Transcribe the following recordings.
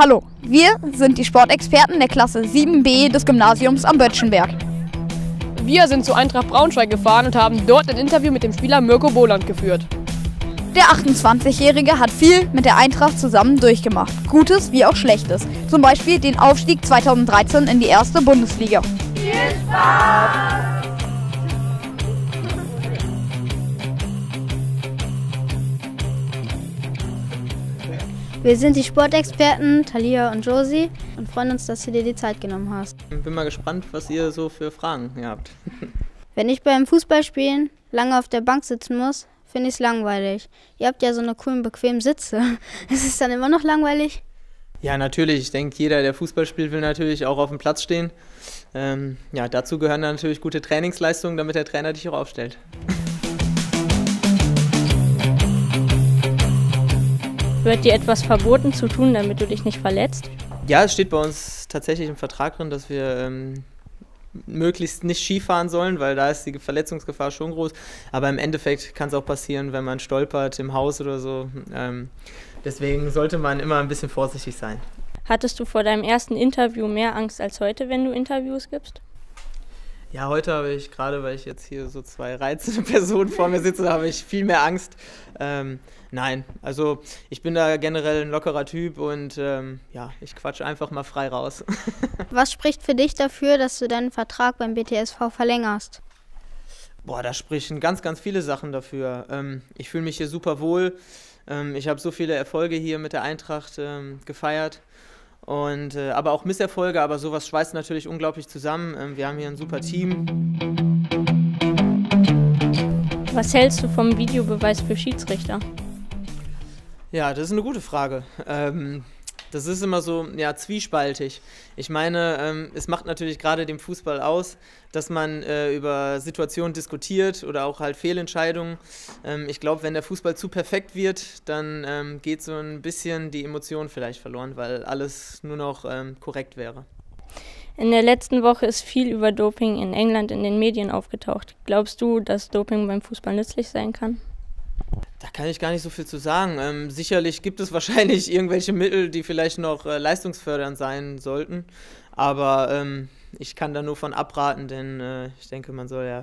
Hallo, wir sind die Sportexperten der Klasse 7b des Gymnasiums am Böttchenberg. Wir sind zu Eintracht Braunschweig gefahren und haben dort ein Interview mit dem Spieler Mirko Boland geführt. Der 28-Jährige hat viel mit der Eintracht zusammen durchgemacht, Gutes wie auch Schlechtes. Zum Beispiel den Aufstieg 2013 in die erste Bundesliga. Viel Spaß! Wir sind die Sportexperten Thalia und Josie und freuen uns, dass du dir die Zeit genommen hast. Ich bin mal gespannt, was ihr so für Fragen habt. Wenn ich beim Fußballspielen lange auf der Bank sitzen muss, finde ich es langweilig. Ihr habt ja so eine coolen, bequemen Sitze. Ist es dann immer noch langweilig? Ja, natürlich. Ich denke, jeder, der Fußball spielt, will natürlich auch auf dem Platz stehen. Ja, dazu gehören dann natürlich gute Trainingsleistungen, damit der Trainer dich auch aufstellt. Wird dir etwas verboten zu tun, damit du dich nicht verletzt? Ja, es steht bei uns tatsächlich im Vertrag drin, dass wir möglichst nicht Skifahren sollen, weil da ist die Verletzungsgefahr schon groß. Aber im Endeffekt kann es auch passieren, wenn man stolpert im Haus oder so. Deswegen sollte man immer ein bisschen vorsichtig sein. Hattest du vor deinem ersten Interview mehr Angst als heute, wenn du Interviews gibst? Ja, heute habe ich gerade, weil ich jetzt hier so zwei reizende Personen vor mir sitze, habe ich viel mehr Angst. Nein, also ich bin da generell ein lockerer Typ und ja, ich quatsche einfach mal frei raus. Was spricht für dich dafür, dass du deinen Vertrag beim BTSV verlängerst? Boah, da sprechen ganz, ganz viele Sachen dafür. Ich fühle mich hier super wohl. Ich habe so viele Erfolge hier mit der Eintracht gefeiert. Und, aber auch Misserfolge, aber sowas schweißt natürlich unglaublich zusammen. Wir haben hier ein super Team. Was hältst du vom Videobeweis für Schiedsrichter? Ja, das ist eine gute Frage. Das ist immer so, ja, zwiespaltig. Ich meine, es macht natürlich gerade dem Fußball aus, dass man über Situationen diskutiert oder auch halt Fehlentscheidungen. Ich glaube, wenn der Fußball zu perfekt wird, dann geht so ein bisschen die Emotion vielleicht verloren, weil alles nur noch korrekt wäre. In der letzten Woche ist viel über Doping in England in den Medien aufgetaucht. Glaubst du, dass Doping beim Fußball nützlich sein kann? Da kann ich gar nicht so viel zu sagen. Sicherlich gibt es wahrscheinlich irgendwelche Mittel, die vielleicht noch leistungsfördernd sein sollten, aber ich kann da nur von abraten, denn ich denke, man soll ja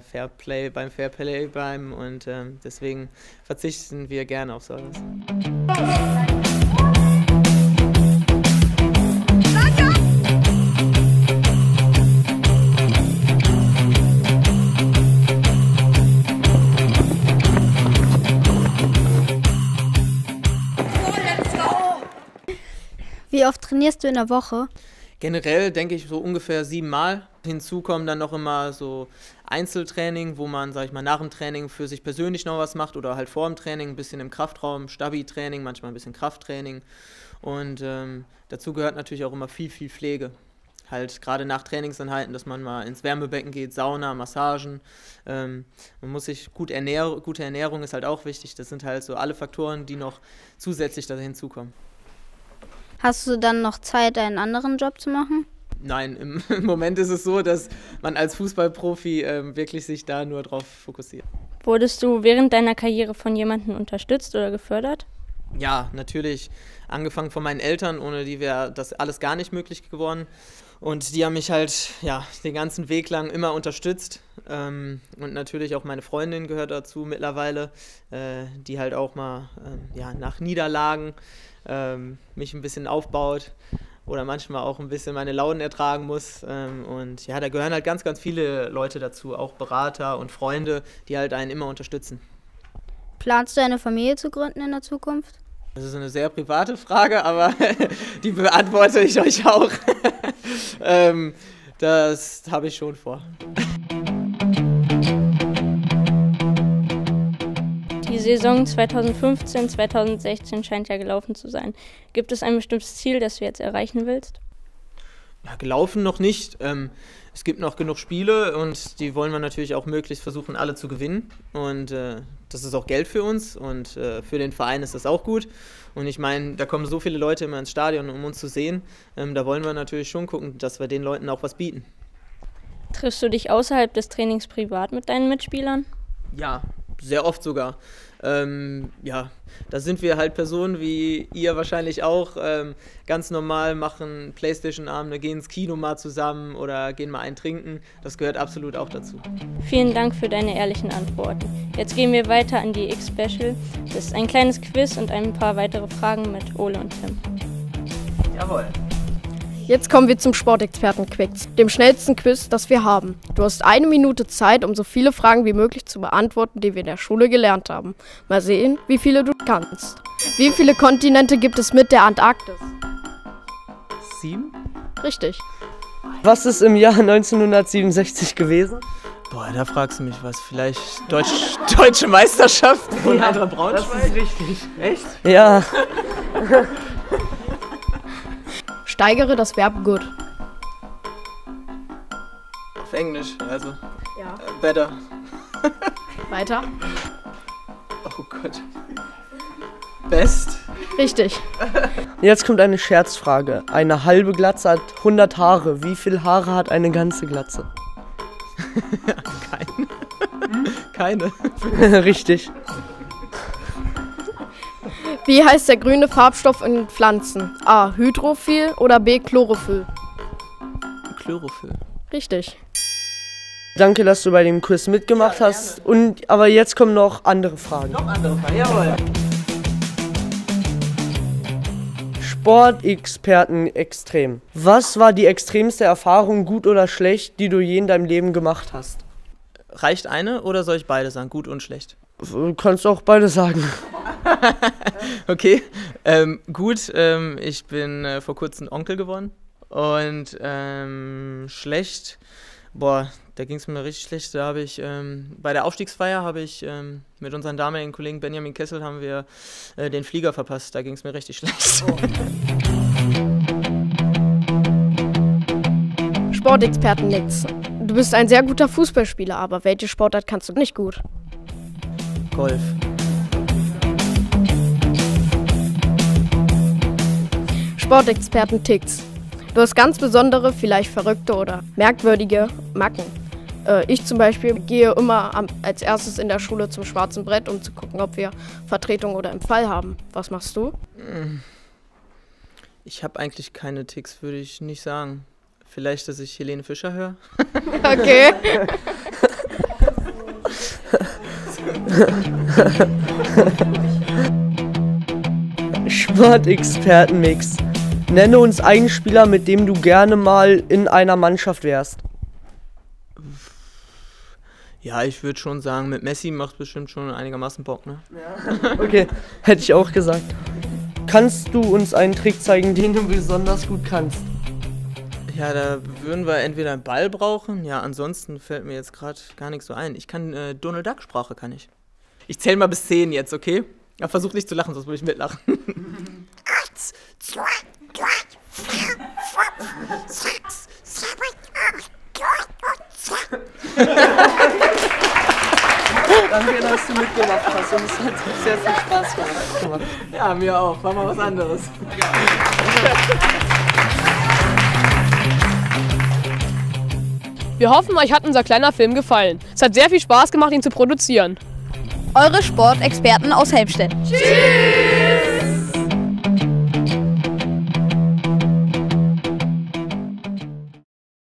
beim Fairplay bleiben und deswegen verzichten wir gerne auf sowas. Wie oft trainierst du in der Woche? Generell denke ich so ungefähr 7 Mal. Hinzu kommen dann noch immer so Einzeltraining, wo man, sag ich mal, nach dem Training für sich persönlich noch was macht oder halt vor dem Training ein bisschen im Kraftraum, Stabi-Training, manchmal ein bisschen Krafttraining. Und dazu gehört natürlich auch immer viel, viel Pflege. Halt gerade nach Trainingseinheiten, dass man mal ins Wärmebecken geht, Sauna, Massagen. Man muss sich gut ernähren, gute Ernährung ist halt auch wichtig. Das sind halt so alle Faktoren, die noch zusätzlich da hinzukommen. Hast du dann noch Zeit, einen anderen Job zu machen? Nein, im Moment ist es so, dass man als Fußballprofi wirklich sich da nur drauf fokussiert. Wurdest du während deiner Karriere von jemandem unterstützt oder gefördert? Ja, natürlich. Angefangen von meinen Eltern, ohne die wäre das alles gar nicht möglich geworden. Und die haben mich halt ja, den ganzen Weg lang immer unterstützt. Und natürlich auch meine Freundin gehört dazu mittlerweile, die halt auch mal ja, nach Niederlagen mich ein bisschen aufbaut oder manchmal auch ein bisschen meine Launen ertragen muss. Und ja, da gehören halt ganz, ganz viele Leute dazu, auch Berater und Freunde, die halt einen immer unterstützen. Planst du eine Familie zu gründen in der Zukunft? Das ist eine sehr private Frage, aber die beantworte ich euch auch. Das habe ich schon vor. Die Saison 2015/2016 scheint ja gelaufen zu sein. Gibt es ein bestimmtes Ziel, das du jetzt erreichen willst? Ja, gelaufen noch nicht. Es gibt noch genug Spiele und die wollen wir natürlich auch möglichst versuchen, alle zu gewinnen. Und das ist auch Geld für uns und für den Verein ist das auch gut. Und ich meine, da kommen so viele Leute immer ins Stadion, um uns zu sehen. Da wollen wir natürlich schon gucken, dass wir den Leuten auch was bieten. Triffst du dich außerhalb des Trainings privat mit deinen Mitspielern? Ja, sehr oft sogar. Ja, da sind wir halt Personen, wie ihr wahrscheinlich auch, ganz normal, machen Playstation-Abende, gehen ins Kino mal zusammen oder gehen mal einen trinken. Das gehört absolut auch dazu. Vielen Dank für deine ehrlichen Antworten. Jetzt gehen wir weiter an die X-Special. Das ist ein kleines Quiz und ein paar weitere Fragen mit Ole und Tim. Jawohl. Jetzt kommen wir zum Sportexperten-Quiz, dem schnellsten Quiz, das wir haben. Du hast 1 Minute Zeit, um so viele Fragen wie möglich zu beantworten, die wir in der Schule gelernt haben. Mal sehen, wie viele du kannst. Wie viele Kontinente gibt es mit der Antarktis? 7? Richtig. Was ist im Jahr 1967 gewesen? Boah, da fragst du mich was. Vielleicht deutsche Meisterschaft von Eintracht Braunschweig? Das ist richtig. Echt? Ja. Steigere das Verb good. Auf Englisch, also. Ja. Better. Weiter. Oh Gott. Best. Richtig. Jetzt kommt eine Scherzfrage. Eine halbe Glatze hat 100 Haare. Wie viele Haare hat eine ganze Glatze? Keine. Keine. Richtig. Wie heißt der grüne Farbstoff in Pflanzen? A. Hydrophil oder B. Chlorophyll? Chlorophyll. Richtig. Danke, dass du bei dem Quiz mitgemacht hast. Und, aber jetzt kommen noch andere Fragen. Noch andere Fragen, jawohl. Sportexperten extrem. Was war die extremste Erfahrung, gut oder schlecht, die du je in deinem Leben gemacht hast? Reicht eine oder soll ich beide sagen, gut und schlecht? Du kannst auch beide sagen. Okay, gut, ich bin vor kurzem Onkel geworden und schlecht, boah, da ging es mir richtig schlecht, da habe ich bei der Aufstiegsfeier habe ich mit unseren damaligen Kollegen Benjamin Kessel haben wir den Flieger verpasst, da ging es mir richtig schlecht. Oh. Sportexperten-Netz. Du bist ein sehr guter Fußballspieler, aber welche Sportart kannst du nicht gut? Golf. Sportexperten-Ticks. Du hast ganz besondere, vielleicht verrückte oder merkwürdige Macken. Ich zum Beispiel gehe immer als erstes in der Schule zum schwarzen Brett, um zu gucken, ob wir Vertretung oder Empfall haben. Was machst du? Ich habe eigentlich keine Ticks, würde ich nicht sagen. Vielleicht, dass ich Helene Fischer höre. Okay. Sportexperten-Mix. Nenne uns einen Spieler, mit dem du gerne mal in einer Mannschaft wärst. Ja, ich würde schon sagen, mit Messi macht bestimmt schon einigermaßen Bock, ne? Ja. Okay, hätte ich auch gesagt. Kannst du uns einen Trick zeigen, den du besonders gut kannst? Ja, da würden wir entweder einen Ball brauchen, ja, ansonsten fällt mir jetzt gerade gar nichts so ein. Ich kann Donald Duck-Sprache, kann ich. Ich zähle mal bis 10 jetzt, okay? Ja, versuch nicht zu lachen, sonst würde ich mitlachen. 1, 2, 3, 4, 5, 6, 7, 8, 9 und 10. Danke, dass du mitgemacht hast und es hat sehr viel Spaß gemacht. Ja, mir auch. War mal was anderes. Wir hoffen, euch hat unser kleiner Film gefallen. Es hat sehr viel Spaß gemacht, ihn zu produzieren. Eure Sportexperten aus Helmstedt. Tschüss!